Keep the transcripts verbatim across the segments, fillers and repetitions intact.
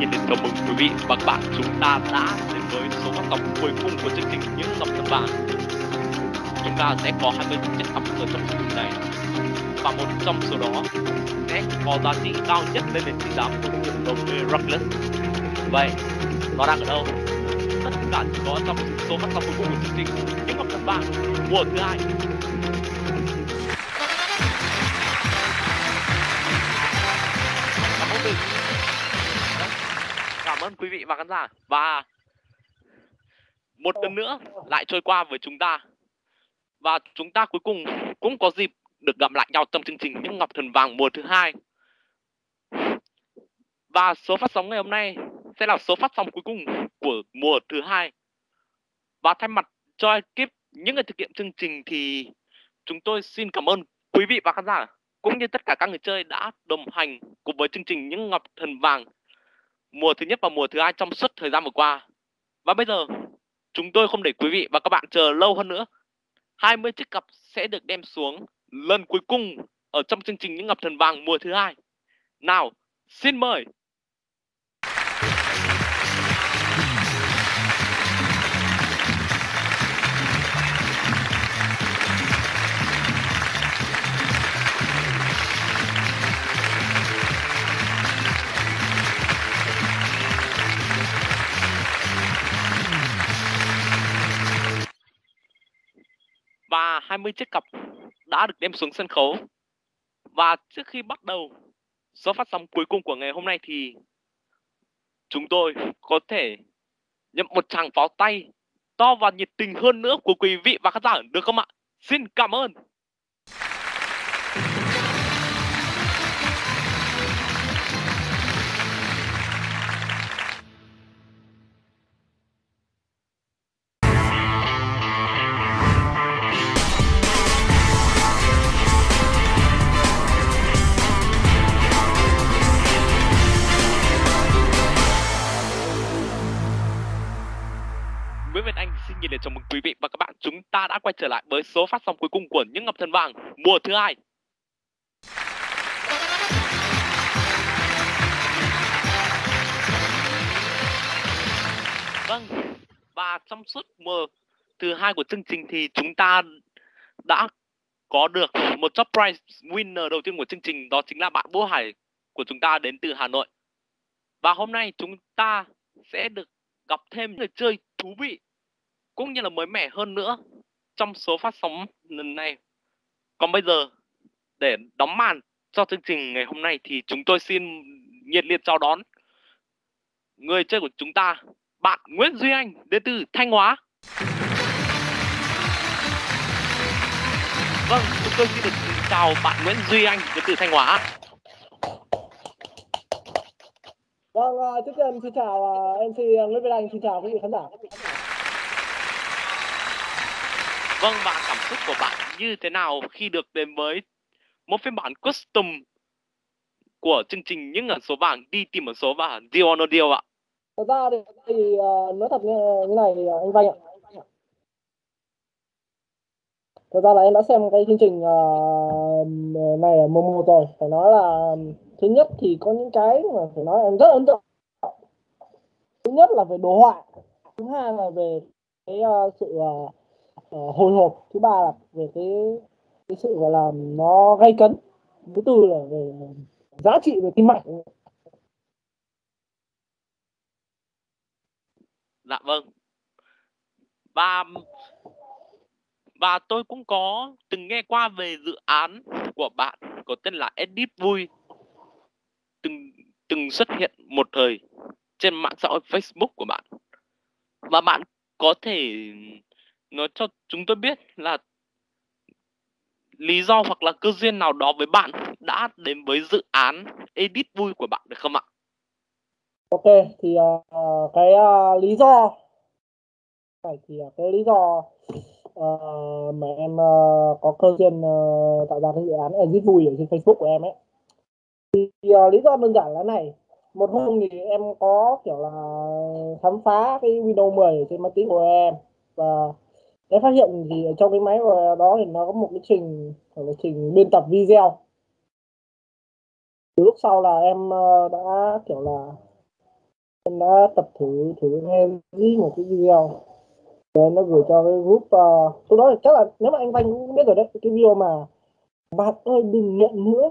nhiệt liệt chào mừng quý vị và các bạn, chúng ta đã đến với số phát sóng cuối cùng của chương trình Những Ngọc Thần Vàng. Chúng ta sẽ có hai mươi trận đấu ở trong chương trình này và một trong số đó sẽ có giá trị cao nhất lên đến trị giá một triệu đồng Miraculous. Vậy nó đang ở đâu? Tất cả chỉ có trong số phát sóng cuối cùng của chương trình Những Ngọc Thần Vàng mùa thứ hai. Cảm ơn quý vị và khán giả, và một tuần nữa lại trôi qua với chúng ta, và chúng ta cuối cùng cũng có dịp được gặp lại nhau trong chương trình Những Ngọc Thần Vàng mùa thứ hai. Và số phát sóng ngày hôm nay sẽ là số phát sóng cuối cùng của mùa thứ hai. Và thay mặt cho ekip những người thực hiện chương trình thì chúng tôi xin cảm ơn quý vị và khán giả cũng như tất cả các người chơi đã đồng hành cùng với chương trình Những Ngọc Thần Vàng mùa thứ nhất và mùa thứ hai trong suốt thời gian vừa qua. Và bây giờ chúng tôi không để quý vị và các bạn chờ lâu hơn nữa. hai mươi chiếc cặp sẽ được đem xuống lần cuối cùng ở trong chương trình Những Ngọc Thần Vàng mùa thứ hai. Nào, xin mời. Và hai mươi chiếc cặp đã được đem xuống sân khấu. Và trước khi bắt đầu số phát sóng cuối cùng của ngày hôm nay thì chúng tôi có thể nhận một tràng pháo tay to và nhiệt tình hơn nữa của quý vị và khán giả được không ạ? Xin cảm ơn. Nguyễn Việt Anh xin nhiệt liệt chào mừng quý vị và các bạn. Chúng ta đã quay trở lại với số phát sóng cuối cùng của Những Ngọc Thần Vàng mùa thứ hai. Vâng, và trong suốt mùa thứ hai của chương trình thì chúng ta đã có được một top prize winner đầu tiên của chương trình, đó chính là bạn Vũ Hải của chúng ta đến từ Hà Nội. Và hôm nay chúng ta sẽ được gặp thêm người chơi thú vị cũng như là mới mẻ hơn nữa trong số phát sóng lần này. Còn bây giờ, để đóng màn cho chương trình ngày hôm nay thì chúng tôi xin nhiệt liệt chào đón người chơi của chúng ta, bạn Nguyễn Duy Anh đến từ Thanh Hóa. Vâng, chúng tôi xin được chào bạn Nguyễn Duy Anh đến từ Thanh Hóa. Vâng, trước tiên xin chào em xê Nguyễn Việt Anh, xin chào quý vị khán giả. Vâng, và cảm xúc của bạn như thế nào khi được đến với một phiên bản custom của chương trình Những Ngàn Số Vàng, đi tìm ẩn số và Deal or No Deal ạ? Thật ra thì nói thật như này anh Vanh ạ. Thật ra là em đã xem cái chương trình này ở mùa một rồi, phải nói là thứ nhất thì có những cái mà phải nói em rất ấn tượng. Thứ nhất là về đồ họa, thứ hai là về cái uh, sự uh, hồi hộp, thứ ba là về cái cái sự gọi là nó gay cấn, thứ tư là về giá trị về tim mạch. Dạ vâng. Và và tôi cũng có từng nghe qua về dự án của bạn có tên là Edit Vui, từng từng xuất hiện một thời trên mạng xã hội Facebook của bạn. Và bạn có thể nói cho chúng tôi biết là lý do hoặc là cơ duyên nào đó với bạn đã đến với dự án Edit Vui của bạn được không ạ? Ok, thì uh, cái uh, lý do phải thì uh, cái lý do uh, mà em uh, có cơ duyên uh, tạo ra cái dự án Edit Vui ở trên Facebook của em ấy. Thì uh, lý do đơn giản là này, một hôm thì em có kiểu là khám phá cái Windows mười trên máy tính của em, và em phát hiện thì ở trong cái máy đó thì nó có một cái trình một cái trình biên tập video. Từ lúc sau là em uh, đã kiểu là Em đã tập thử thử nghe với một cái video rồi nó gửi cho cái group, uh, tôi nói chắc là nếu mà anh Văn cũng biết rồi đấy, cái video mà bạn ơi đừng nghiện nữa,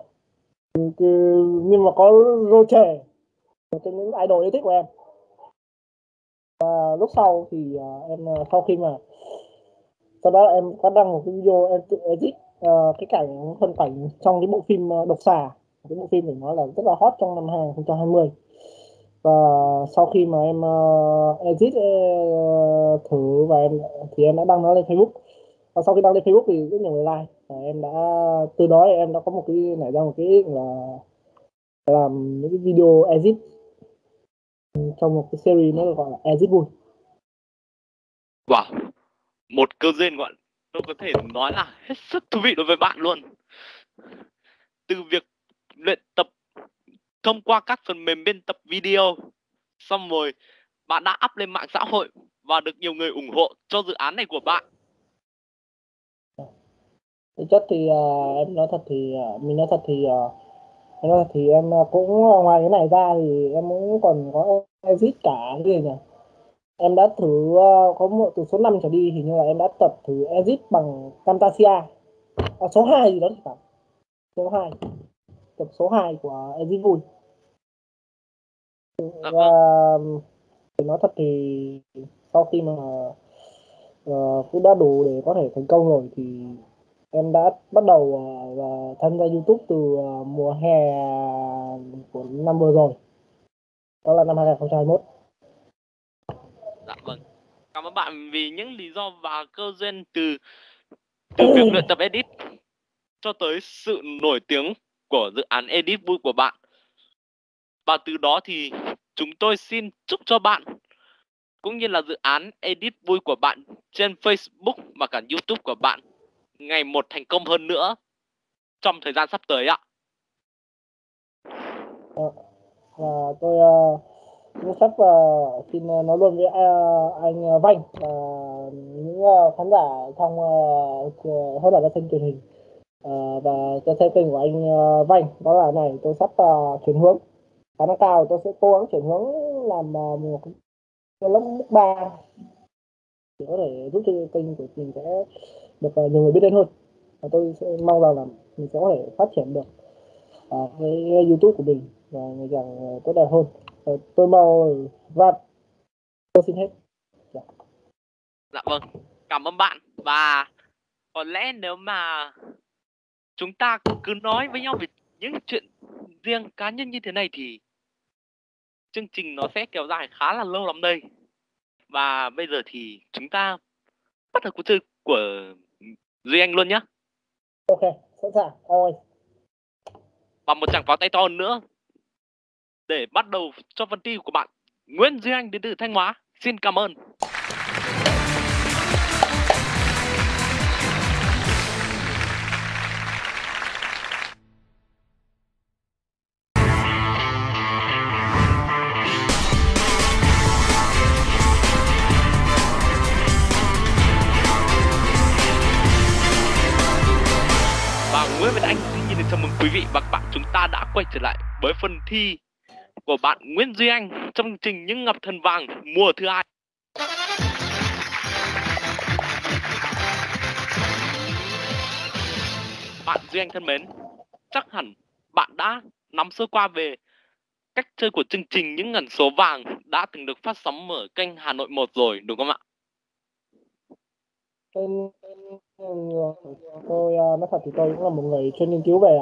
nhưng mà có rô trẻ một trong những idol yêu thích của em. Và lúc sau thì uh, em sau khi mà sau đó em có đăng một cái video em tự edit uh, cái cảnh phân cảnh trong cái bộ phim uh, Độc Xà, cái bộ phim để nói là rất là hot trong năm hai không hai không. Và sau khi mà em uh, edit uh, thử và em thì em đã đăng nó lên Facebook, và sau khi đăng lên Facebook thì rất nhiều người like, và em đã từ đó em đã có một cái nảy ra một cái ý là làm những cái video edit trong một cái series nó gọi là edit vui. Wow, một cơ duyên gọi tôi có thể nói là hết sức thú vị đối với bạn luôn. Từ việc luyện tập thông qua các phần mềm biên tập video, xong rồi bạn đã up lên mạng xã hội và được nhiều người ủng hộ cho dự án này của bạn. Thực chất thì uh, em nói thật thì uh, mình nói thật thì uh, em nói thật thì em cũng ngoài cái này ra thì em cũng còn có edit cả cái gì nhỉ. Em đã thử uh, có một từ số năm trở đi thì như là em đã tập thử edit bằng Camtasia, à, số hai gì đó thì phải, số hai, tập số hai của edit vui. Và thì nói thật thì sau khi mà uh, cũng đã đủ để có thể thành công rồi thì em đã bắt đầu uh, tham gia YouTube từ uh, mùa hè của năm vừa rồi, đó là năm hai không hai mốt. Dạ vâng, cảm ơn bạn vì những lý do và cơ duyên từ từ việc luyện tập edit cho tới sự nổi tiếng của dự án edit vui của bạn. Và từ đó thì chúng tôi xin chúc cho bạn cũng như là dự án edit vui của bạn trên Facebook và cả YouTube của bạn ngày một thành công hơn nữa trong thời gian sắp tới ạ. À, à, tôi uh, sắp uh, xin nói luôn với uh, anh Vanh và uh, những uh, khán giả trong khán giả đã xem truyền hình uh, và cho xem kênh của anh uh, Vanh, đó là này tôi sắp uh, chuyển hướng khả năng cao, tôi sẽ cố gắng chuyển hướng làm uh, một cái lớp mức ba để có thể giúp cho kênh của mình sẽ được nhiều người biết đến hơn, và tôi sẽ mong rằng là mình sẽ có thể phát triển được uh, cái YouTube của mình và ngày càng tốt đẹp hơn. Uh, tôi mong và tôi xin hết. Dạ. Dạ vâng, cảm ơn bạn, và có lẽ nếu mà chúng ta cứ nói với nhau về những chuyện riêng cá nhân như thế này thì chương trình nó sẽ kéo dài khá là lâu lắm đây. Và bây giờ thì chúng ta bắt đầu cuộc chơi của Duy Anh luôn nhé. Ok, sẵn sàng. Ôi. Và một tràng pháo tay to nữa để bắt đầu cho phần thi của bạn Nguyễn Duy Anh đến từ Thanh Hóa. Xin cảm ơn. Nguyễn Việt Anh xin nhiệt liệt chào mừng quý vị và các bạn, chúng ta đã quay trở lại với phần thi của bạn Nguyễn Duy Anh trong chương trình Những Ngọc Thần Vàng mùa thứ hai. Bạn Duy Anh thân mến, chắc hẳn bạn đã nắm sơ qua về cách chơi của chương trình Những Ngàn Số Vàng đã từng được phát sóng ở kênh Hà Nội một rồi đúng không ạ? Tôi, tôi nói thật thì tôi cũng là một người chuyên nghiên cứu về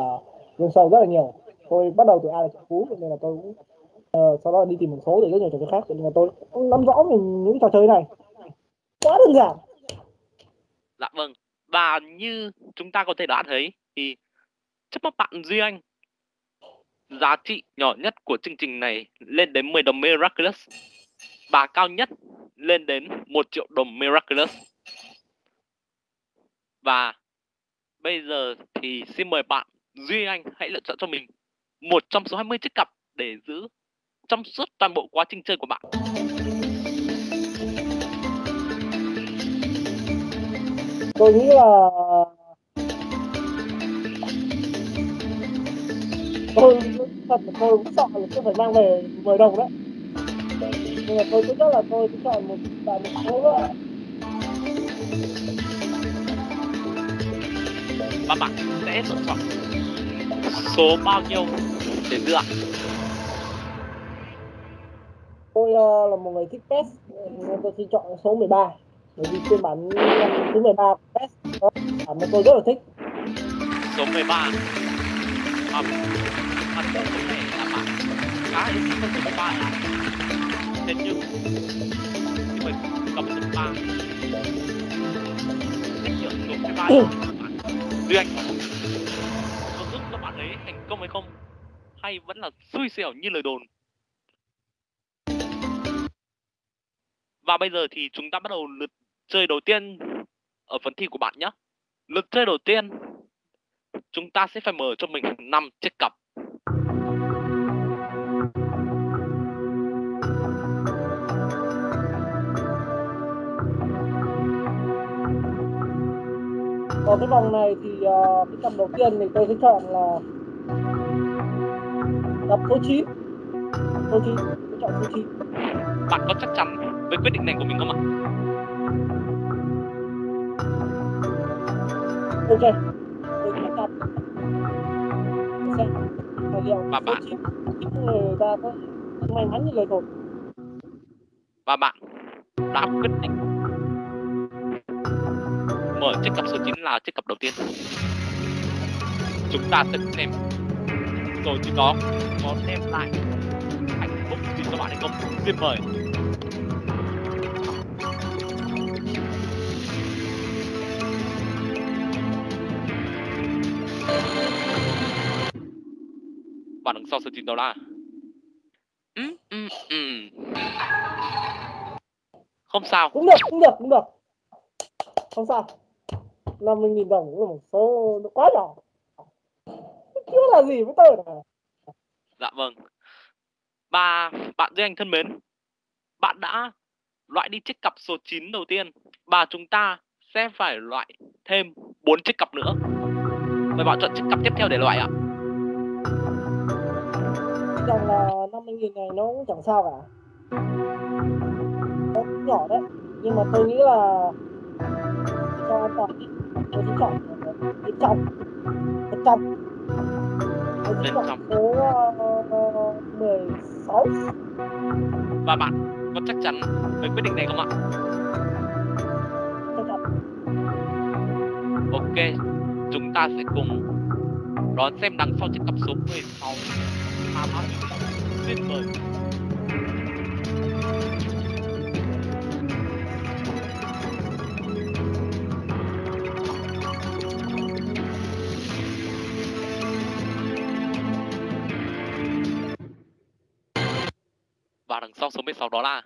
game show rất là nhiều. Tôi bắt đầu từ A là trò cú, nên là tôi cũng uh, sau đó đi tìm một số để rất nhiều trò chơi khác, nên là tôi cũng nắm rõ mình những trò chơi này quá đơn giản. Dạ vâng, và như chúng ta có thể đã thấy thì trước mắt bạn Duy Anh, giá trị nhỏ nhất của chương trình này lên đến mười đồng Miraculous và cao nhất lên đến một triệu đồng Miraculous. Và bây giờ thì xin mời bạn Duy Anh hãy lựa chọn cho mình một trong số hai mươi chiếc cặp để giữ trong suốt toàn bộ quá trình chơi của bạn. Tôi nghĩ là Tôi thật là tôi cũng sợ là tôi phải mang về mười đồng đấy. nhưng mà tôi cứ chắc là tôi cứ chọn một vài một số nữa. Và bạn sẽ lựa chọn số bao nhiêu để lựa? Tôi uh, là một người thích test nên tôi chỉ chọn số mười ba, bởi vì phiên bản thứ mười ba test đó bản mà tôi rất là thích. Số mười ba mà bản thân tôi này là bạn khá yêu thích số mười ba này, thế nhưng khi mình cầm số mười ba cách hiểu số mười ba đó, Duy Anh có giúp các bạn ấy thành công hay không, hay vẫn là xui xẻo như lời đồn? Và bây giờ thì chúng ta bắt đầu lượt chơi đầu tiên ở phần thi của bạn nhé. Lượt chơi đầu tiên, chúng ta sẽ phải mở cho mình năm chiếc cặp. Ở cái vòng này thì uh, cái cặp đầu tiên thì tôi sẽ chọn là cặp số chín. Số chín, tôi chọn số chín. Bạn có chắc chắn với quyết định này của mình không ạ? Ok, tôi sẽ chọn và bạn người ta có may mắn như lời đồn. Và bạn đã quyết định mở chiếc cặp số chín là chiếc cặp đầu tiên. Chúng ta sẽ xem rồi thì đó có đem lại hạnh phúc gì cho bạn hay không. Xin mời. Bạn đứng sau số chín đó là ừ, ừ, ừ. Không sao. Cũng được, cũng được, cũng được. Không sao. năm mươi nghìn đồng cũng là một số nó quá nhỏ. Chứ là gì với tôi cả. Dạ vâng. Và bạn Duy Anh thân mến, bạn đã loại đi chiếc cặp số chín đầu tiên và chúng ta sẽ phải loại thêm bốn chiếc cặp nữa. Vậy bạn chọn chiếc cặp tiếp theo để loại ạ. Rằng là năm mươi nghìn này nó cũng chẳng sao cả. Nó cũng nhỏ đấy, nhưng mà tôi nghĩ là cho an toàn tôi sẽ chọn bên trong bên trong tôi sẽ chọn số mười sáu. Và bạn có chắc chắn với quyết định này không ạ? Chắc chắn. Ok, chúng ta sẽ cùng đón xem đằng sau chiếc cặp số mười sáu là bao nhiêu. Xin mời. Và đằng sau số mười sáu đó là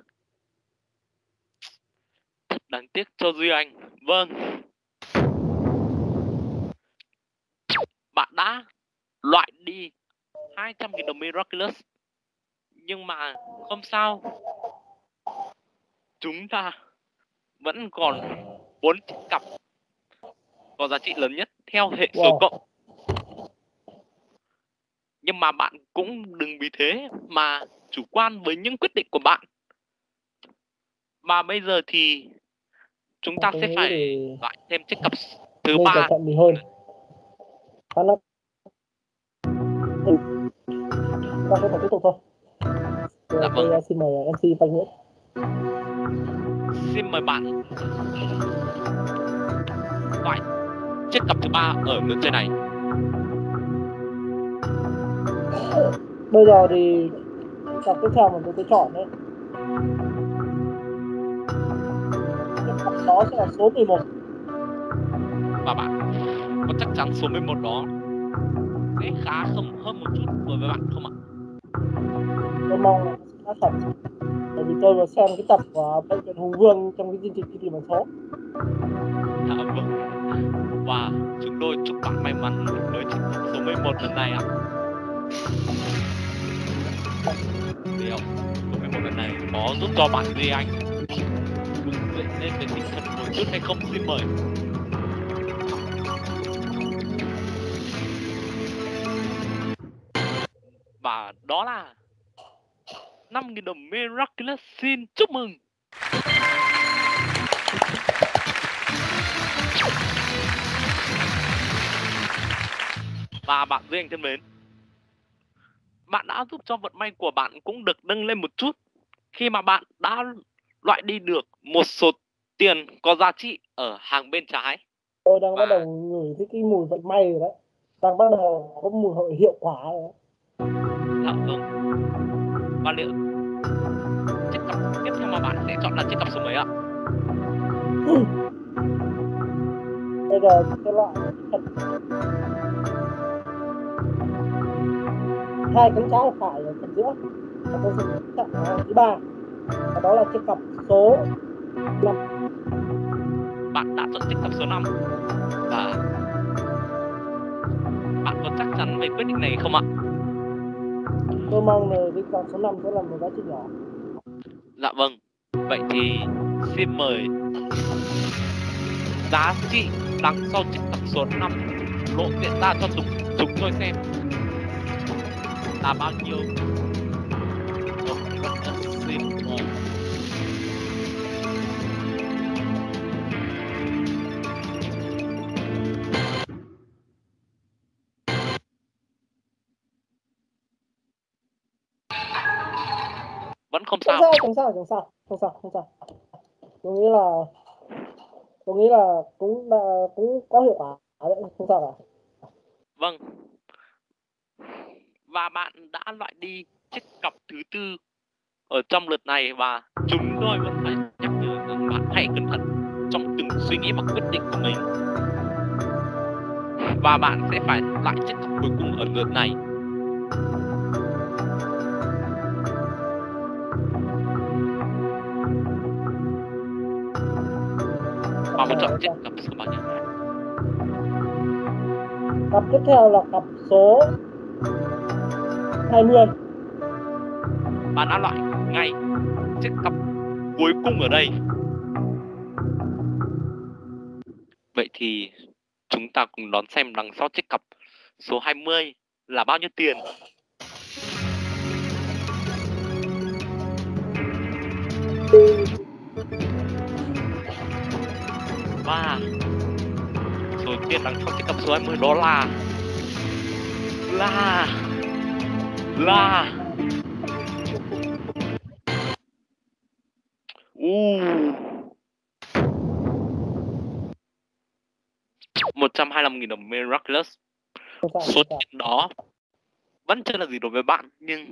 đáng tiếc cho Duy Anh. Vâng, bạn đã loại đi hai trăm nghìn đồng Miraculous. Nhưng mà không sao, chúng ta vẫn còn bốn cặp có giá trị lớn nhất theo hệ wow. số cộng. Nhưng mà bạn cũng đừng vì thế mà chủ quan với những quyết định của bạn. Và bây giờ thì chúng ta sẽ phải thì... loại thêm chiếc cặp thứ ba. Chúng ta sẽ phải tiếp tục thôi. Dạ vâng. Xin mời em xê Thanh Nguyễn. Xin mời bạn loại chiếc cặp thứ ba ở lượt chơi này. Bây giờ thì cặp tiếp theo mà tôi sẽ chọn đấy, cặp đó sẽ là số mười một. Và bạn có chắc chắn số mười một đó sẽ khá không hơn một chút đối với bạn không ạ? Tôi mong là nó sẽ thật, bởi vì tôi vừa xem cái tập của Bệnh viện Hùng Vương trong cái chương trình Đi Tìm Ẩn Số. Dạ vâng. Và chúng tôi chúc bạn may mắn với chiếc cặp số mười một lần này ạ. Điều của cái một lần này có giúp cho bạn Duy Anh vững vượt lên về tinh thần một chút hay không? Xin mời. Và đó là năm nghìn đồng Miraculous. Xin chúc mừng. Và bạn Duy Anh thân mến, bạn đã giúp cho vận may của bạn cũng được nâng lên một chút khi mà bạn đã loại đi được một số tiền có giá trị ở hàng bên trái. Tôi đang và... bắt đầu ngửi thấy cái mùi vận may rồi đấy. Đang bắt đầu có mùi hội hiệu quả rồi đấy. Lạm dụng. Và liệu chiếc cặp tiếp theo mà bạn sẽ chọn là chiếc cặp số mấy ạ? Bây giờ cái loại hai cánh trái phải ở phần giữa, và tôi sẽ chọn thứ ba, và đó là chiếc cặp số năm. Bạn đã chọn chiếc cặp số năm và bạn có chắc chắn về quyết định này không ạ? Tôi mong là chiếc cặp số năm sẽ là một giá trị nhỏ. Dạ vâng, vậy thì xin mời giá trị đằng sau chiếc cặp số năm lộ diện ra cho chúng chúng tôi xem là bao nhiêu. Vẫn không sao. Không sao, không sao, không sao, không sao. Tôi nghĩ là tôi nghĩ là cũng là, cũng có hiệu quả đấy, không sao cả. Vâng. Và bạn đã loại đi chiếc cặp thứ tư ở trong lượt này, và chúng tôi vẫn phải nhắc nhở rằng bạn hãy cẩn thận trong từng suy nghĩ và quyết định của mình. Và bạn sẽ phải loại chiếc cặp cuối cùng ở lượt này. Bạn muốn chọn chiếc cặp số bao nhiêu? Cặp tiếp theo là cặp số hai mươi. Bạn đã loại ngay chiếc cặp cuối cùng ở đây. Vậy thì chúng ta cùng đón xem đằng sau chiếc cặp số hai mươi là bao nhiêu tiền. Và số tiền đằng sau chiếc cặp số hai mươi đó là là là uh. một trăm hai mươi lăm nghìn đồng Miraculous. Số tiền đó vẫn chưa là gì đối với bạn, nhưng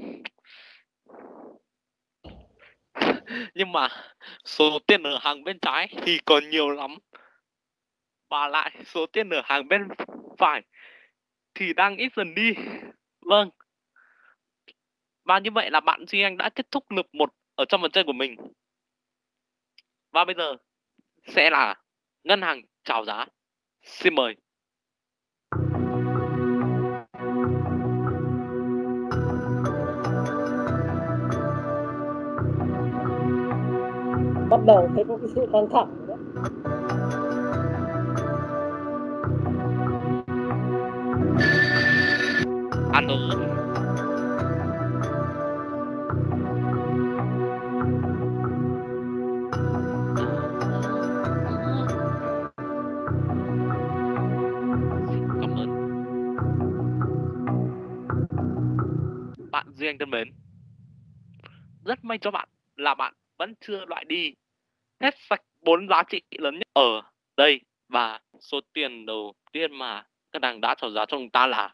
nhưng mà số tiền ở hàng bên trái thì còn nhiều lắm, và lại số tiền ở hàng bên phải thì đang ít dần đi. Vâng. Và như vậy là bạn Duy Anh đã kết thúc lượt một ở trong phần chơi của mình. Và bây giờ sẽ là ngân hàng chào giá. Xin mời. Bắt đầu thấy có cái sự căng thẳng đấy. Ăn rồi. Duy Anh thân mến, rất may cho bạn là bạn vẫn chưa loại đi hết sạch bốn giá trị lớn nhất ở đây. Và số tiền đầu tiên mà ngân hàng đã chào giá cho chúng ta là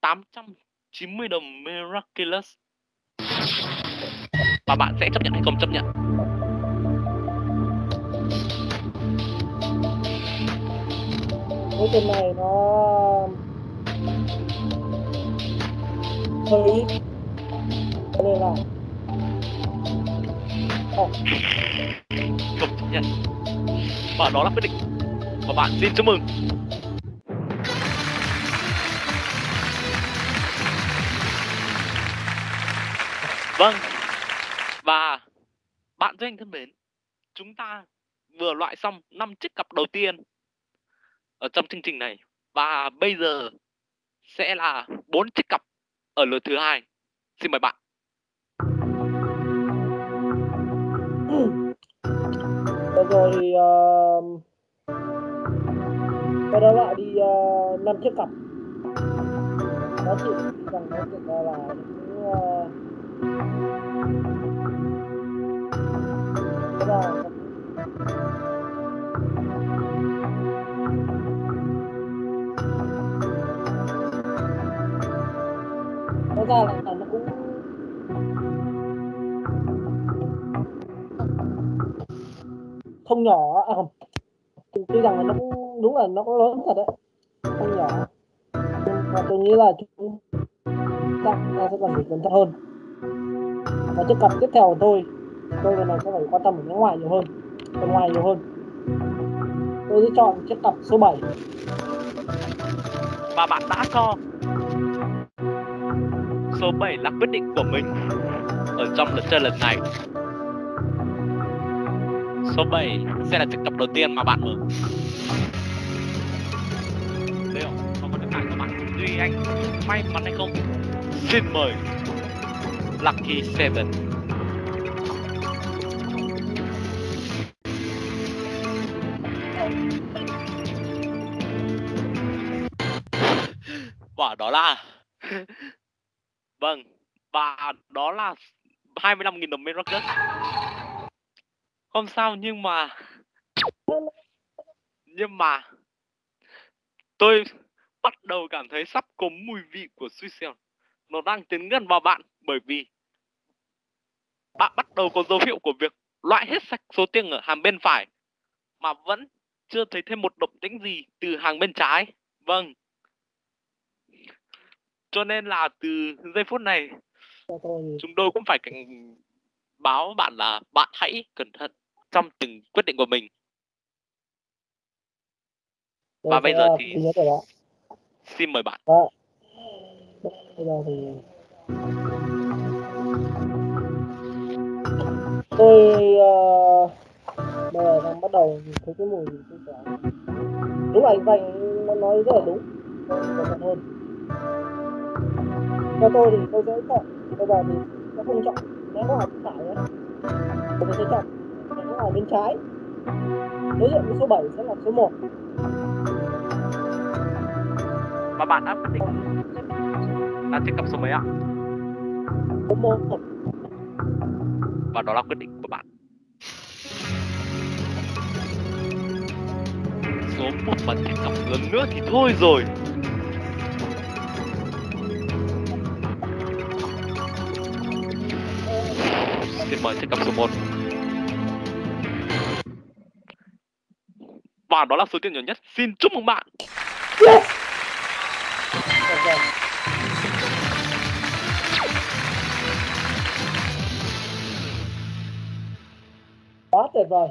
tám trăm chín mươi đồng Miraculous. Và bạn sẽ chấp nhận hay không chấp nhận? Cái tiền này nó hơi ít, cho nên là không chấp nhận. Và đó là quyết định của bạn. Xin chúc mừng. Vâng. Và bạn Duy Anh thân mến, chúng ta vừa loại xong năm chiếc cặp đầu tiên ở trong chương trình này, và bây giờ sẽ là bốn chiếc cặp ở lượt thứ hai. Xin mời bạn. rồi thì uh, cái đó lại đi uh, năm chiếc cặp đó chị rằng nó thực ra là những uh, cái đó nó ra là nó cũng không nhỏ, à không, tuy rằng là nó cũng đúng là nó có lớn thật đấy, không nhỏ, và tôi nghĩ là chúng ta sẽ cần phải cẩn thận hơn. Và chiếc cặp tiếp theo của tôi, tôi lần này sẽ phải quan tâm đến ngoài nhiều hơn, bên ngoài nhiều hơn. Tôi sẽ chọn chiếc cặp số bảy. Và bạn đã cho số bảy là quyết định của mình ở trong lần chơi lần này. Số bảy sẽ là chiếc cặp đầu tiên mà bạn mở. Đấy không? Nó có điện thoại của bạn Duy Anh. May mắn hay không? Xin mời Lucky Seven. Và đó là vâng, và đó là hai mươi lăm nghìn đồng bên Rocket. Không sao, nhưng mà Nhưng mà tôi bắt đầu cảm thấy sắp có mùi vị của Suicide. Nó đang tiến gần vào bạn, bởi vì bạn bắt đầu có dấu hiệu của việc loại hết sạch số tiền ở hàng bên phải, mà vẫn chưa thấy thêm một động tĩnh gì từ hàng bên trái. Vâng, cho nên là từ giây phút này chúng tôi cũng phải cảnh báo bạn là bạn hãy cẩn thận trong từng quyết định của mình. Và đó, bây giờ thì xin mời bạn. Đó. Bây giờ thì tôi uh, bây giờ đang bắt đầu thấy cái mùi gì cả. Đúng là anh Vành nó nói rất là đúng. Cẩn hơn. Theo tôi thì tôi sẽ chọn. Bây giờ thì nó không chọn. Nếu nó là bên phải đấy, tôi sẽ chọn. Nếu nó là bên trái, đối diện với số bảy sẽ là số một. Và bạn đã quyết định là chiếc cặp số mấy ạ? Số một. Và đó là quyết định của bạn. Số một mà chiếc cặp lớn nữa thì thôi rồi. Xin mời chiếc cặp số một. Và đó là số tiền nhỏ nhất. Xin chúc mừng bạn. Yes. Okay. Quá tuyệt vời.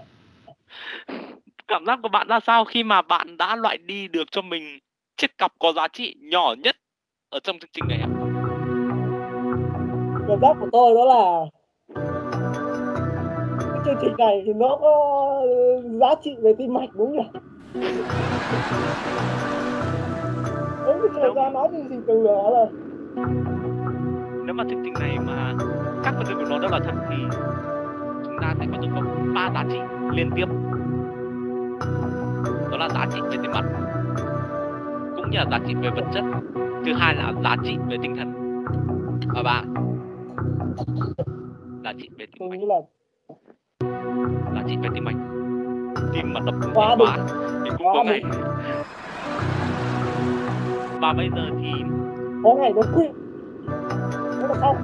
Cảm giác của bạn ra sao khi mà bạn đã loại đi được cho mình chiếc cặp có giá trị nhỏ nhất ở trong chương trình này ạ? Cảm giác của tôi đó là chương trình này thì nó có giá trị về tim mạch, đúng không nhỉ? Đúng cái thời gian nói thì gì từ đó rồi. Nếu mà chương trình này mà các phần tử của nó đó là thật thì chúng ta sẽ có tổng cộng ba giá trị liên tiếp. Đó là giá trị về tim mạch, cũng như là giá trị về vật chất, thứ hai là giá trị về tinh thần, và ba giá trị về tim mạch. Là chị về tim mạch. Tim mà đập cũng quá quá thì cũng có ngày. Và bây giờ thì có ngày nó quỵ. Nó là xong.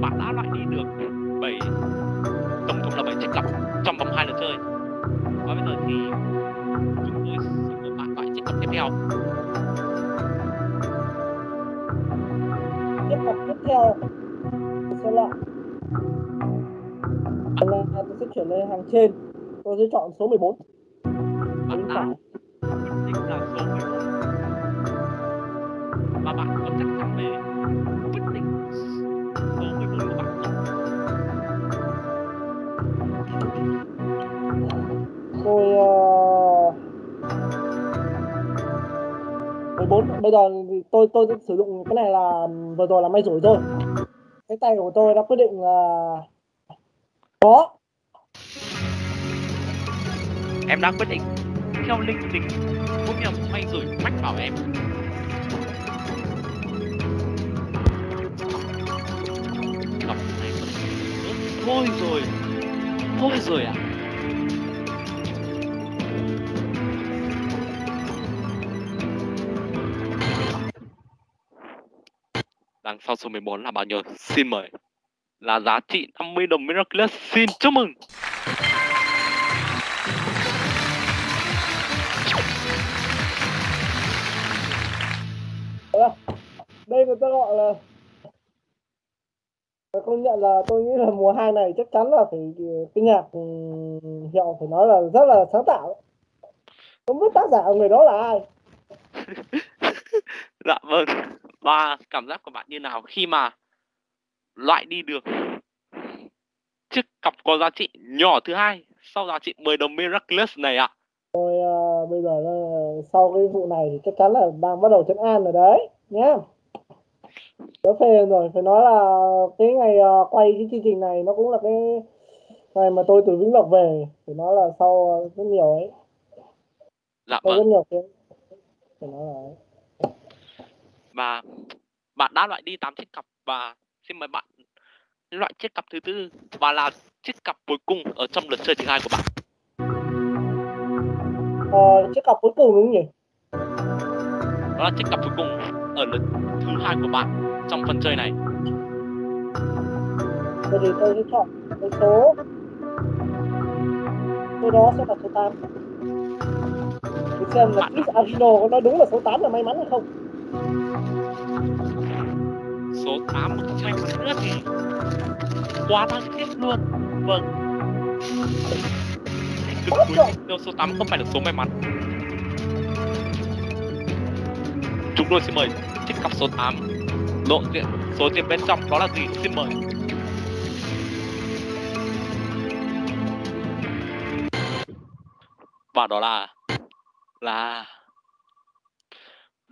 Bạn đã loại đi được bảy, tổng cộng là bảy chiếc cặp trong vòng hai lần chơi. Và bây giờ thì chúng tôi xin mời bạn loại chiếc cặp tiếp theo. Chiếc cặp tiếp theo sẽ là là tôi sẽ chuyển lên hàng trên. Tôi sẽ chọn số mười bốn. Bạn đã định là số mười bốn. Và bạn có chắc chắn về quyết định số mười bốn của bạn không? Tôi uh... mười bốn. Bây giờ thì tôi tôi sử dụng cái này là vừa rồi là may rủi thôi. Cái tay của tôi đã quyết định là Ủa? Em đã quyết định theo link đính cũng như may gửi mách bảo em. Ngọc này thôi rồi, thôi rồi à? Đằng sau số mười bốn là bao nhiêu? Xin mời. Là giá trị năm mươi đồng Miraculous. Xin chúc mừng. Đây người ta gọi là công nhận là tôi nghĩ là mùa hai này chắc chắn là phải cái nhạc hiệu phải nói là rất là sáng tạo. Không biết tác giả người đó là ai. Dạ vâng. Và cảm giác của bạn như nào khi mà loại đi được chiếc cặp có giá trị nhỏ thứ hai sau giá trị mười đồng Miraculous này ạ? À? Tôi uh, bây giờ uh, sau cái vụ này thì chắc chắn là đang bắt đầu trấn an rồi đấy nhé. Đó phê rồi, phải nói là cái ngày uh, quay cái chương trình này nó cũng là cái ngày mà tôi từ Vĩnh Lộc về, phải nói là sau uh, rất nhiều ấy. Dạ vâng. Rất nhiều cái... phải nói là... Và bạn đã loại đi tám chiếc cặp và xin mời bạn loại chiếc cặp thứ tư và là chiếc cặp cuối cùng ở trong lượt chơi thứ hai của bạn. Ờ, chiếc cặp cuối cùng đúng không nhỉ? Đó là chiếc cặp cuối cùng ở lượt thứ hai của bạn trong phần chơi này. Vậy thì tôi sẽ chọn cái số, cái đó sẽ là số tám. Để xem là Chris Argino có nói đúng là số tám là may mắn hay không. Số tám một tranh nữa thì quá đáng tiếc luôn. Vâng. Điều số tám không phải là số may mắn. Chúng tôi xin mời chiếc cặp số tám. Lộ diện số tiền bên trong đó là gì? Xin mời. Và đó là là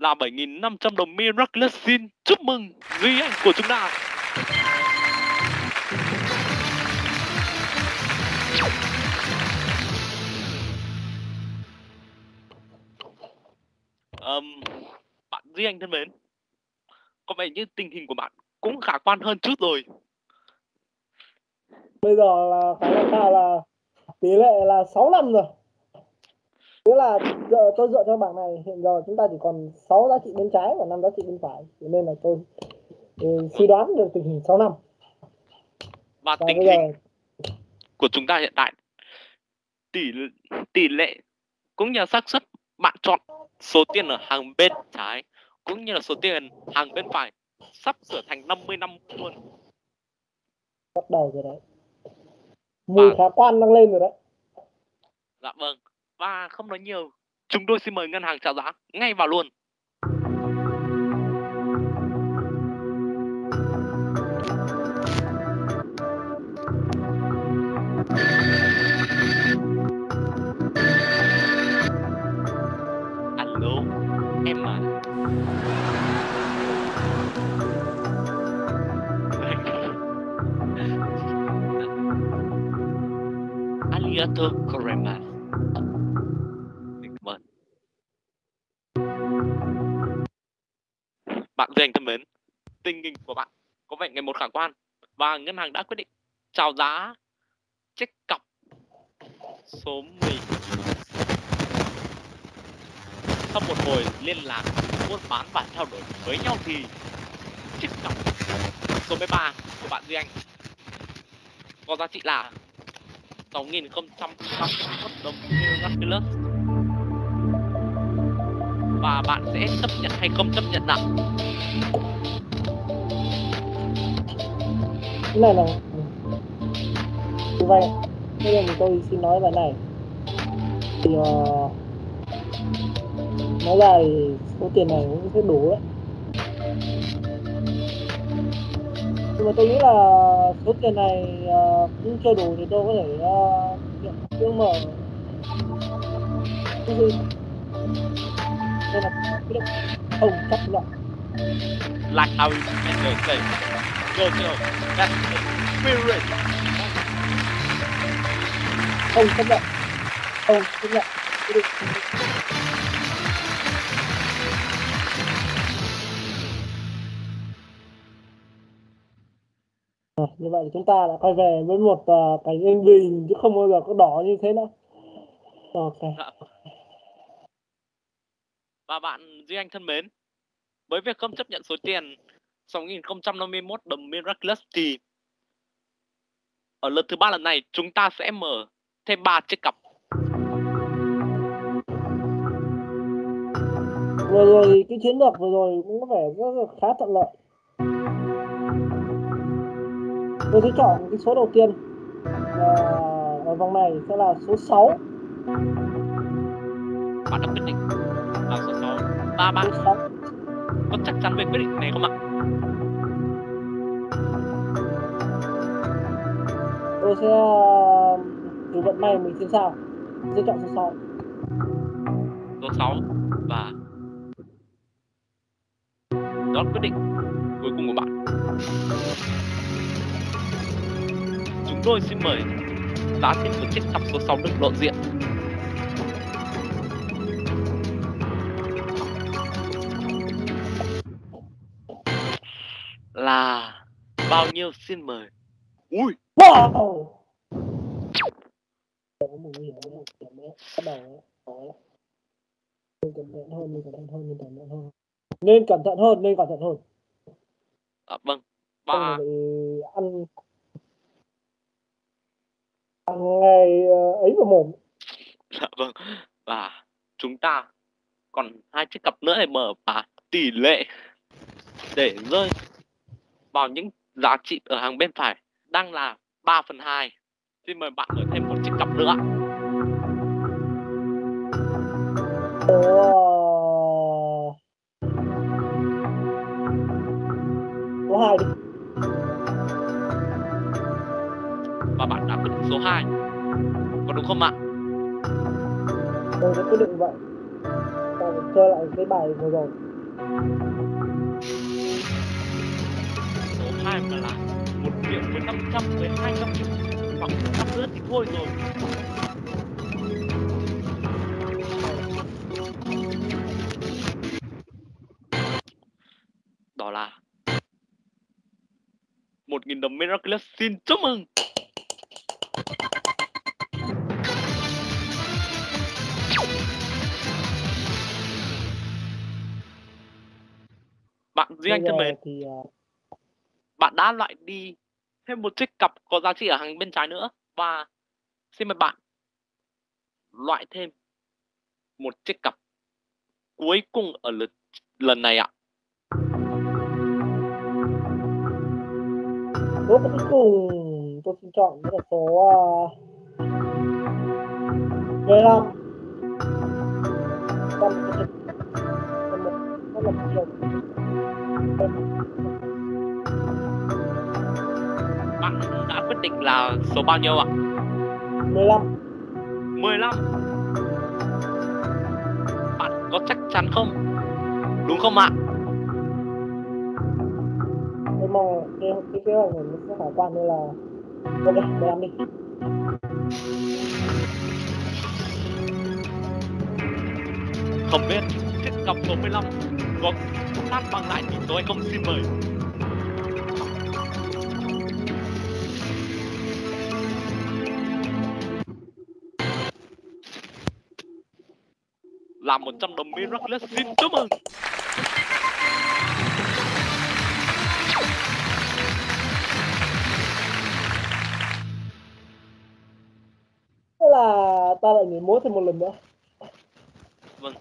là bảy nghìn năm trăm đồng Miraculous. Xin chúc mừng Duy Anh của chúng ta. Um, bạn Duy Anh thân mến, có vẻ như tình hình của bạn cũng khả quan hơn chút rồi. Bây giờ là khả năng cao là tỷ lệ là sáu năm rồi. Nghĩa là giờ tôi dựa theo bảng này hiện giờ chúng ta chỉ còn sáu giá trị bên trái và năm giá trị bên phải, cho nên là tôi suy đoán được tình hình sáu năm. Và, và tình hình giờ... của chúng ta hiện tại tỷ tỷ lệ cũng như xác suất bạn chọn số tiền ở hàng bên trái cũng như là số tiền hàng bên phải sắp sửa thành năm mươi năm luôn. Bắt đầu rồi đấy. Mùi và... khả quan đang lên rồi đấy. Dạ vâng. Và không nói nhiều, chúng tôi xin mời ngân hàng trả giá ngay vào luôn. Alo, em mà. Aliato Corema. Bạn Duy Anh thân mến, tình hình của bạn có vẻ ngày một khả quan và ngân hàng đã quyết định chào giá chiếc cặp số mười. Sau một hồi liên lạc, buôn bán và trao đổi với nhau thì chiếc cặp số mười ba của bạn Duy Anh có giá trị là sáu nghìn không trăm năm mươi mốt đồng Miraculous. Và bạn sẽ chấp nhận hay không chấp nhận nào? Cái này là... Như vậy, bây giờ tôi xin nói về này. Thì... Uh... Nói ra thì số tiền này cũng sẽ đủ đấy. Nhưng mà tôi nghĩ là số tiền này uh, cũng chưa đủ thì tôi có thể... Uh... Chưa mở... Cái gì? Đây là cái không chắc là like how you can say go to that spirit. Không chấp nhận. Không chấp nhận. À, như vậy chúng ta đã quay về với một uh, cái in bình chứ không bao giờ có đỏ như thế nữa. Ok. Dạ. Và bạn Duy Anh thân mến, với việc không chấp nhận số tiền sáu nghìn không trăm năm mươi mốt The Miraculous thì ở lần thứ ba lần này chúng ta sẽ mở thêm ba chiếc cặp. Vừa rồi cái chiến lược vừa rồi cũng có vẻ rất là khá thuận lợi. Tôi sẽ chọn cái số đầu tiên và ở vòng này sẽ là số sáu. Bạn đã quyết định vào số sáu. Ba bạn có chắc chắn về quyết định này không ạ? Tôi sẽ từ vận may mình xem sao. Tôi sẽ chọn số sáu. Số sáu và đó là quyết định cuối cùng của bạn. Chúng tôi xin mời giá thêm một chiếc cặp số sáu được lộ diện. Là bao nhiêu xin mời? Ui! Wow! Nên cẩn thận hơn, nên cẩn thận hơn. À, vâng. Ba... Ăn... Ăn ngày ấy vào mồm. Dạ vâng. Và chúng ta còn hai chiếc cặp nữa để mở, và tỷ lệ để rơi vào những giá trị ở hàng bên phải đang là ba phần hai. Xin mời bạn mở thêm một chiếc cặp nữa. Ồ... Số hai đi. Và bạn đã quyết định số hai. Có đúng không ạ? Tôi đã quyết định vậy. Và chơi lại cái bài vừa rồi. Hai mà là một điểm với năm trăm mười hai năm hoặc năm nữa thì thôi rồi. Đó là một nghìn đồng Miraculous. Xin chúc mừng. Bạn Duy Anh thân mến, thì bạn đã loại đi thêm một chiếc cặp có giá trị ở hàng bên trái nữa. Và xin mời bạn loại thêm một chiếc cặp cuối cùng ở lần, lần này ạ. Cuối cùng tôi xin chọn là số mười lăm. Bạn đã quyết định là số bao nhiêu ạ? mười lăm. mười lăm. Bạn có chắc chắn không? Đúng không ạ? Tôi mong cái cái kế hoạch mình sẽ phải qua nên là mười lăm đi. Không biết chiếc cặp số mười lăm có nát bằng lại thì tôi không, xin mời. Là một trăm đồng Miraculous. Xin chúc mừng. Thế là ta lại nhảy múa thêm một lần nữa. Vâng.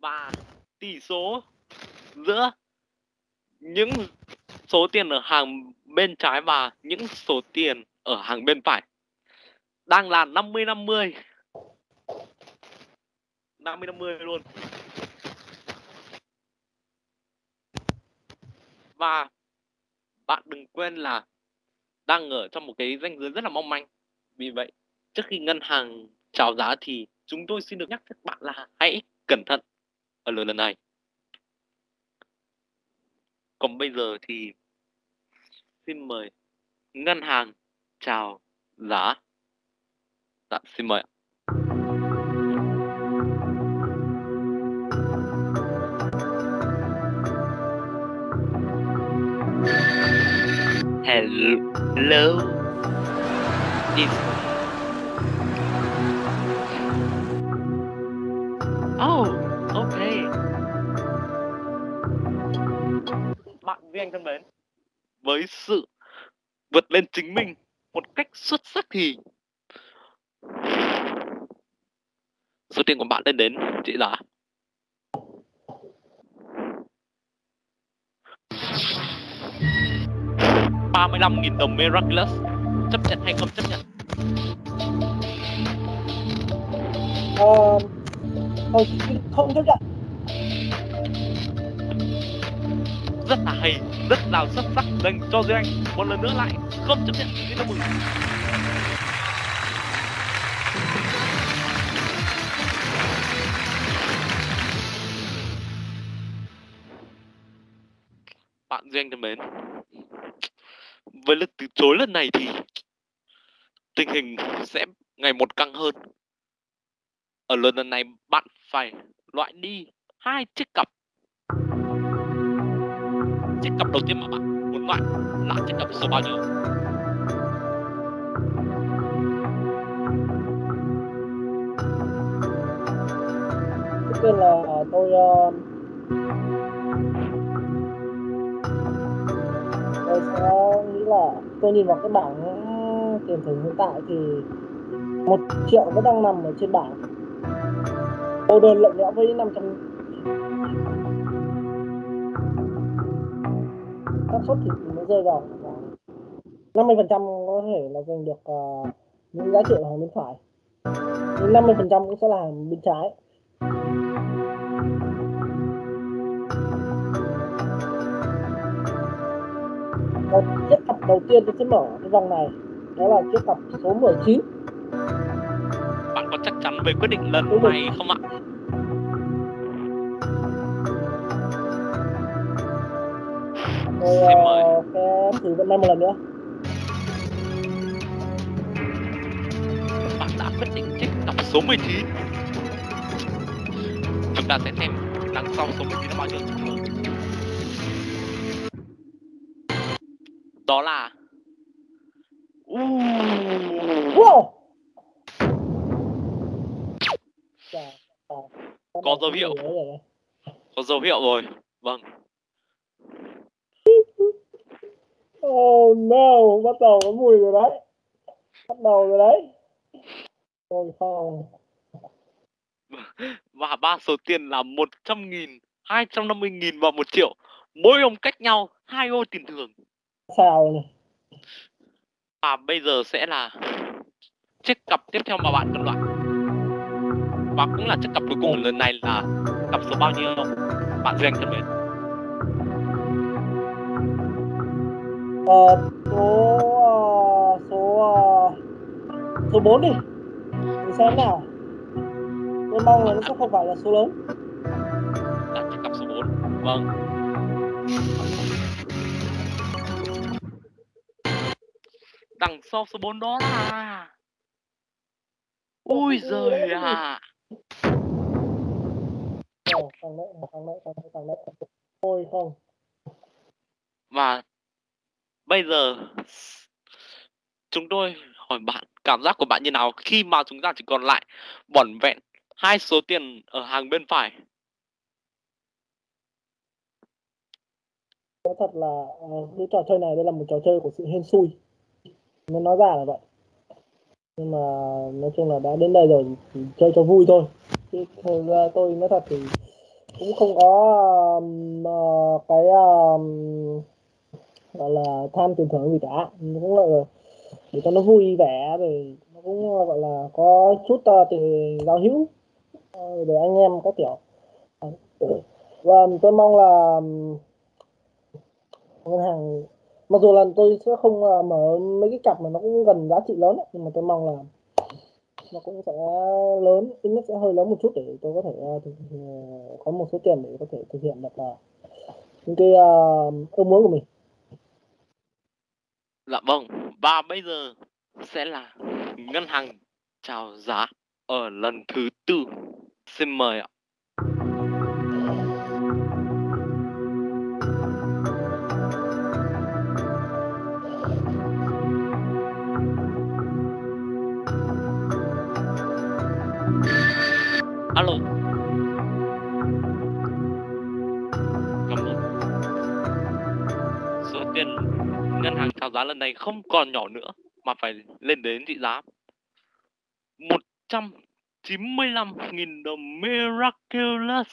Và tỷ số giữa những số tiền ở hàng bên trái và những số tiền ở hàng bên phải đang là năm mươi năm mươi. năm mươi năm mươi luôn. Và bạn đừng quên là đang ở trong một cái ranh giới rất là mong manh. Vì vậy, trước khi ngân hàng chào giá thì chúng tôi xin được nhắc các bạn là hãy cẩn thận ở lần này. Còn bây giờ thì xin mời ngân hàng chào giá. Dạ, xin mời. Hello. Oh, ok. Bạn Duy Anh thân mến, với sự vượt lên chính mình một cách xuất sắc thì số tiền của bạn lên đến chị là ba mươi lăm nghìn đồng Miraculous. Chấp nhận hay không chấp nhận? Ờ, không chấp nhận. Rất là hay, rất là xuất sắc dành cho Duy Anh. Một lần nữa lại không chấp nhận. Xin mừng. Bạn Duy Anh thân mến, với lần từ chối lần này thì tình hình sẽ ngày một căng hơn. Ở lần lần này bạn phải loại đi hai chiếc cặp. Chiếc cặp đầu tiên mà bạn muốn loại là chiếc cặp số bao nhiêu? Tức là tôi uh... tôi sẽ nghĩ là tôi nhìn vào cái bảng tiền thưởng hiện tại thì một triệu vẫn đang nằm ở trên bảng. Tôi đơn lận lẽo với năm trăm xác suất thì nó rơi vào năm mươi phần trăm có thể là giành được uh, những giá trị là hàng bên phải, năm mươi phần trăm cũng sẽ là hàng bên trái. Và chiếc cặp đầu tiên tôi sẽ mở cái vòng này, đó là chiếc cặp số mười chín. Bạn có chắc chắn về quyết định lần này không ạ? Tôi uh, sẽ thử vận may một lần nữa. Bạn đã quyết định chiếc cặp số mười chín. Chúng ta sẽ xem đằng sau số mười chín là bao nhiêu. Đó là wow. Có dấu hiệu, có dấu hiệu rồi. Vâng. Oh no, bắt đầu có mùi rồi đấy. Bắt đầu rồi đấy. Ôi không. Và ba số tiền là một trăm nghìn, hai trăm năm mươi nghìn và một triệu. Mỗi ông cách nhau hai ô tiền thưởng. Sao này? Và bây giờ sẽ là chiếc cặp tiếp theo mà bạn cần loại. Và cũng là chiếc cặp cuối cùng lần này là cặp số bao nhiêu bạn Duy Anh thân mến? Ờ, số số số bốn đi. Để xem nào. Tôi mong là nó cũng không phải là số lớn. Là chiếc cặp số bốn. Vâng. Đằng sau số bốn đó là ui giời à. Ôi không. Và bây giờ chúng tôi hỏi bạn cảm giác của bạn như nào khi mà chúng ta chỉ còn lại vỏn vẹn hai số tiền ở hàng bên phải. Nói thật là cái trò chơi này đây là một trò chơi của sự hên xui. Nên nói ra là vậy. Nhưng mà nói chung là đã đến đây rồi thì chơi cho vui thôi. Chứ thật ra tôi nói thật thì cũng không có uh, cái uh, gọi là tham tiền thưởng gì cả. Nó cũng là để cho nó vui vẻ rồi, nó cũng gọi là có chút uh, tình giao hữu để anh em có kiểu. Và tôi mong là ngân hàng, mặc dù là tôi sẽ không mở mấy cái cặp mà nó cũng gần giá trị lớn ấy, nhưng mà tôi mong là nó cũng sẽ lớn, ít nhất sẽ hơi lớn một chút để tôi có thể uh, có một số tiền để có thể thực hiện được là những cái uh, ước muốn của mình. Dạ vâng, và bây giờ sẽ là ngân hàng chào giá ở lần thứ tư. Xin mời ạ. Alo. Cảm ơn. Số tiền ngân hàng chào giá lần này không còn nhỏ nữa mà phải lên đến trị giá một trăm chín mươi lăm nghìn đồng. Miraculous.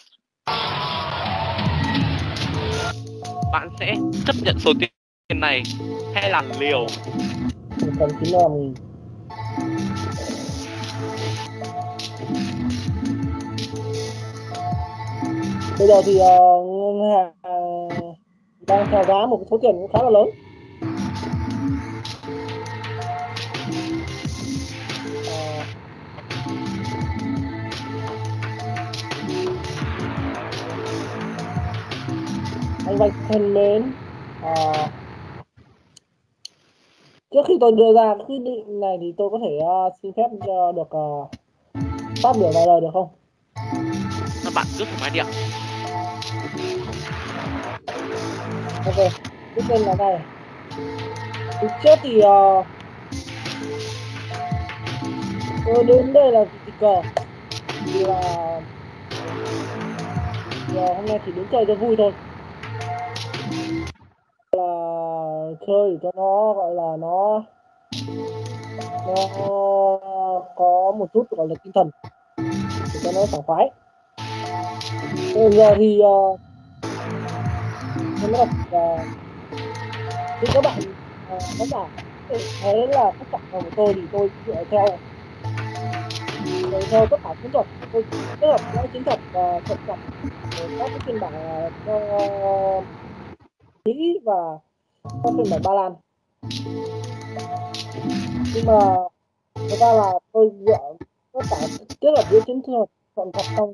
Bạn sẽ chấp nhận số tiền này hay là liều? một trăm chín mươi lăm nghìn. Bây giờ thì uh, ngân hàng uh, đang chào giá một số tiền cũng khá là lớn. Anh Bạch thân mến, à, trước khi tôi đưa ra quyết định này thì tôi có thể uh, xin phép uh, được uh, phát biểu vài lời được không? Các bạn cứ thoải mái đi ạ. Ok, tiếp theo là này. Trước trước thì uh, tôi đến đây là tình cờ, vì là thì, uh, hôm nay chỉ đến chơi cho vui thôi. Là chơi cho nó gọi là nó nó có một chút gọi là tinh thần để cho nó sảng khoái. Bây giờ thì uh, tôi nói là uh, các bạn uh, khán giả thấy là tất cả của tôi thì tôi dựa theo dựa theo tất cả chiến thuật, tôi kết hợp các chiến thuật và thuật cộng các cái phiên bản cho uh, Mỹ và các phiên bản Ba Lan. Nhưng mà người ta là tôi dựa tất cả kết hợp với chiến thuật chọn cặp trong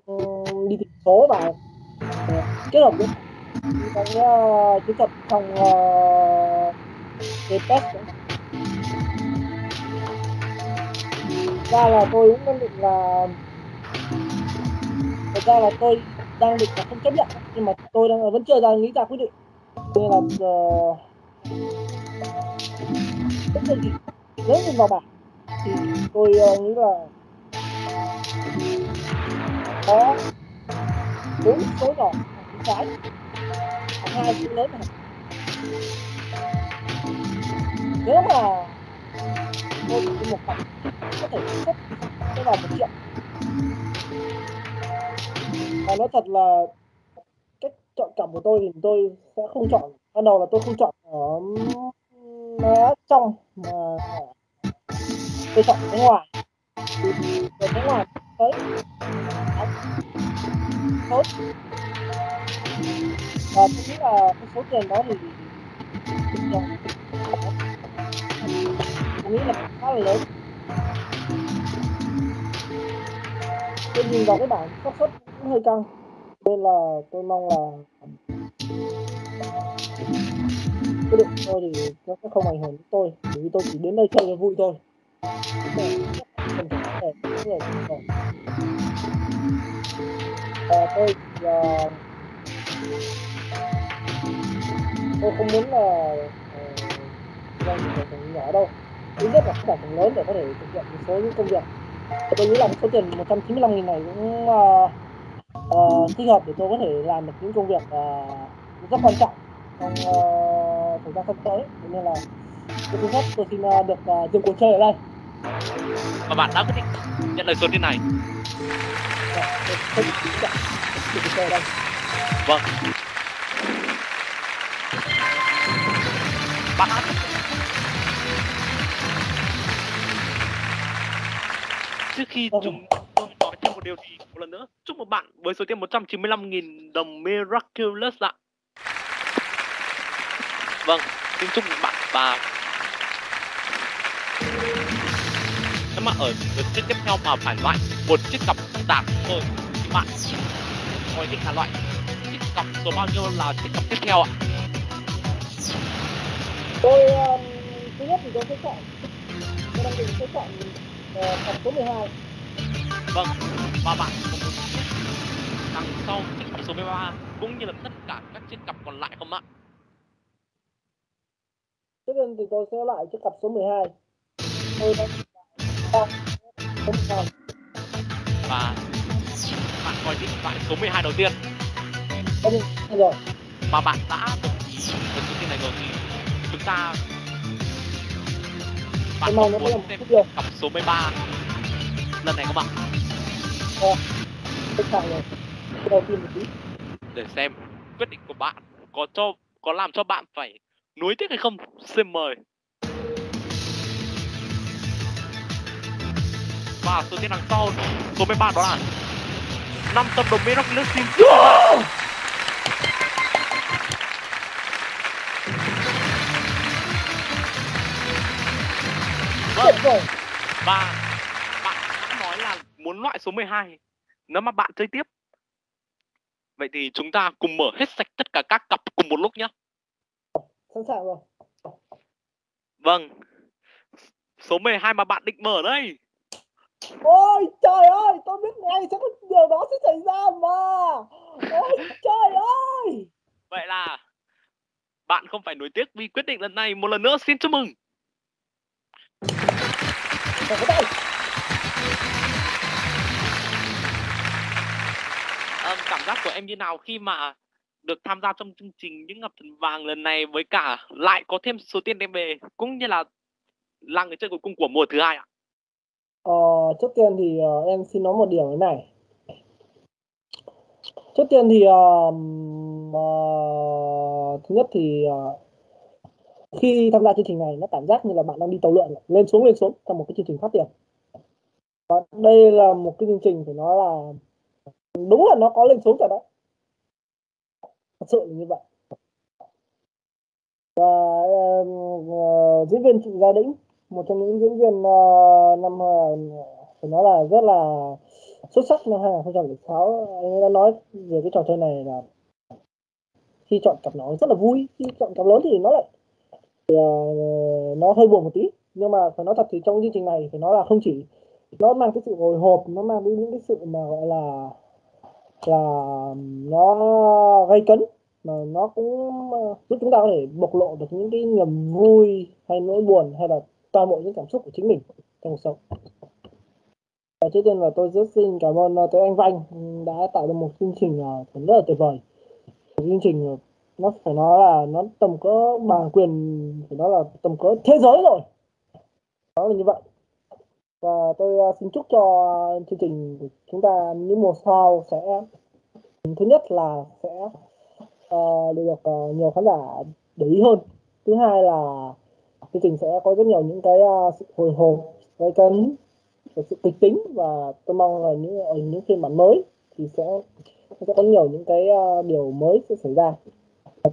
đi tìm số và kết hợp với cái chiến thuật trong cái test nữa. Ra là tôi cũng định là thực ra là tôi đang định là không chấp nhận, nhưng mà tôi đang vẫn chưa ra nghĩ ra quyết định. Nên là uh, tất nhiên thì nếu mình vào bảng thì tôi uh, nghĩ là có bốn số nhỏ hàng trái, hàng hai chữ lớn này. Nếu mà tôi đi một cặp có thể xuất tôi vào một triệu. Và nói thật là chọn cặp của tôi thì tôi sẽ không chọn, ban đầu là tôi không chọn ở trong mà tôi chọn cái ngoài, từ cái ngoài tới tốt. Và tôi nghĩ là cái số tiền đó thì tôi nghĩ là khá là lớn. Tôi nhìn vào cái bảng xác suất cũng hơi căng, nên là tôi mong là quyết định tôi thì nó sẽ không ảnh hưởng đến tôi, bởi vì tôi chỉ đến đây chơi cho vui thôi. Và tôi là tôi không muốn là làm một khoản nhỏ đâu, thứ nhất là khoản lớn để có thể thực hiện một số những công việc. Tôi nghĩ là số tiền một trăm chín mươi lăm nghìn này cũng uh, Uh, thích hợp để tôi có thể làm được những công việc uh, rất quan trọng trong uh, thời gian sắp tới, nên là tôi xin phép tôi xin uh, được uh, dừng cuộc chơi ở đây. Và bạn đã quyết định nhận lời số tiền này. Vâng. Bạn đã... Trước khi okay. chúng một điều thì một lần nữa chúc một bạn với số tiền một trăm chín mươi lăm nghìn đồng. Miraculous ạ. Vâng, xin chúc một bạn và các bạn ở lượt chơi tiếp theo mà phải loại một chiếc cặp tạm thôi. Các bạn ngồi định là loại chiếc cặp số bao nhiêu là chiếc cặp tiếp theo ạ? Tôi um, thứ nhất thì tôi sẽ chọn, tôi đang định sẽ chọn tập số mười hai. Vâng, và bạn đằng sau chiếc cặp số mười ba cũng như là tất cả các chiếc cặp còn lại không ạ? Trước tiên thì tôi sẽ lại chiếc cặp số mười hai. Tôi đã và bạn coi chiếc cặp số mười hai đầu tiên. Được rồi. Mà bạn đã từng được số tiền này rồi thì chúng ta bạn có muốn xem cặp số mười ba lần này không ạ? Ờ, tất cả rồi. Đầu tiên một tí. Để xem quyết định của bạn có cho có làm cho bạn phải nuối tiếc hay không, xin mời. Và số tiền đằng sau số mười ba đó là năm tấm đồng minh rock xin. Vâng. Và bạn đã nói là muốn loại số mười hai nếu mà bạn chơi tiếp. Vậy thì chúng ta cùng mở hết sạch tất cả các cặp cùng một lúc nhé. Sẵn sàng rồi. Vâng. Số mười hai mà bạn định mở đây. Ôi trời ơi, tôi biết ngay chắc điều đó sẽ xảy ra mà. Ôi trời ơi. Vậy là bạn không phải nuối tiếc vì quyết định lần này. Một lần nữa xin chúc mừng. À, cảm giác của em như nào khi mà được tham gia trong chương trình Những Ngọc Thần Vàng lần này, với cả lại có thêm số tiền đem về cũng như là là người chơi cuối cùng của mùa thứ hai ạ? Ờ, trước tiên thì uh, em xin nói một điều thế này. Trước tiên thì uh, uh, thứ nhất thì uh, khi tham gia chương trình này nó cảm giác như là bạn đang đi tàu lượn lên xuống lên xuống trong một cái chương trình phát triển. Và đây là một cái chương trình phải nói là đúng là nó có lên xuống rồi đấy, thật sự là như vậy. Và uh, diễn viên Trịnh Gia Đĩnh, một trong những diễn viên uh, năm phải nói là rất là xuất sắc năm hai nghìn không trăm lẻ sáu, anh ấy đã nói về cái trò chơi này là khi chọn cặp nó rất là vui, khi chọn cặp lớn thì nó lại nó hơi buồn một tí. Nhưng mà phải nói thật thì trong chương trình này phải nói là không chỉ nó mang cái sự hồi hộp, nó mang đến những cái sự mà gọi là là nó gây cấn, mà nó cũng giúp chúng ta có thể bộc lộ được những cái niềm vui hay nỗi buồn hay là toàn bộ những cảm xúc của chính mình trong cuộc sống. Và trước tiên là tôi rất xin cảm ơn tới anh Văn đã tạo ra một chương trình rất là tuyệt vời. Một chương trình nó phải nói là nó tầm cỡ bản quyền, phải nói là tầm cỡ thế giới rồi. Đó là như vậy. Và tôi xin chúc cho chương trình của chúng ta những mùa sau sẽ, thứ nhất là sẽ uh, được uh, nhiều khán giả để ý hơn. Thứ hai là chương trình sẽ có rất nhiều những cái uh, sự hồi hộp, cái cấn, sự kịch tính. Và tôi mong là những, ở những phiên bản mới thì sẽ, sẽ có nhiều những cái uh, điều mới sẽ xảy ra.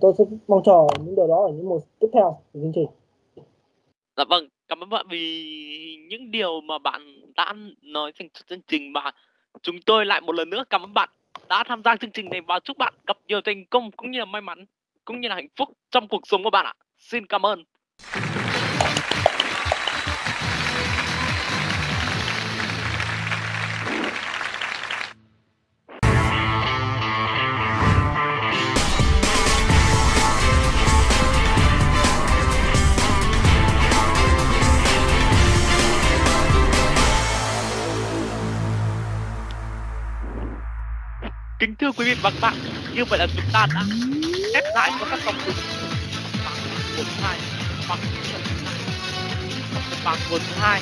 Tôi sẽ mong chờ những điều đó ở những mùa tiếp theo của chương trình. Dạ vâng, cảm ơn bạn vì những điều mà bạn đã nói trong chương trình. Và chúng tôi lại một lần nữa cảm ơn bạn đã tham gia chương trình này và chúc bạn gặp nhiều thành công cũng như là may mắn cũng như là hạnh phúc trong cuộc sống của bạn ạ. Xin cảm ơn. Kính thưa quý vị và các bạn, như vậy là chúng ta đã kết lại cho các vòng đấu của thứ hai bằng bằng của thứ hai.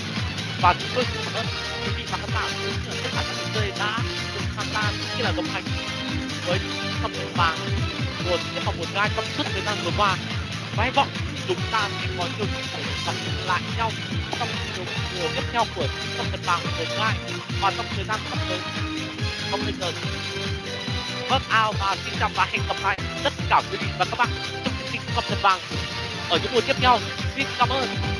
Và chúng tôi xin cảm ơn quý vị và các bạn tất cả các người đã cùng tham gia cũng như là đồng hành với thập tử vàng của những vòng một gai trong suốt thời gian vừa qua. Và hy vọng chúng ta sẽ có nhiều cuộc gặp lại nhau trong những mùa tiếp theo của thập tử vàng một gai và trong thời gian sắp tới. Không nên ngờ mất ao và xin chào và hẹn gặp lại tất cả quý vị và các bạn trong chương trình Những Ngọc Thần Vàng ở những mùa tiếp theo. Xin cảm ơn.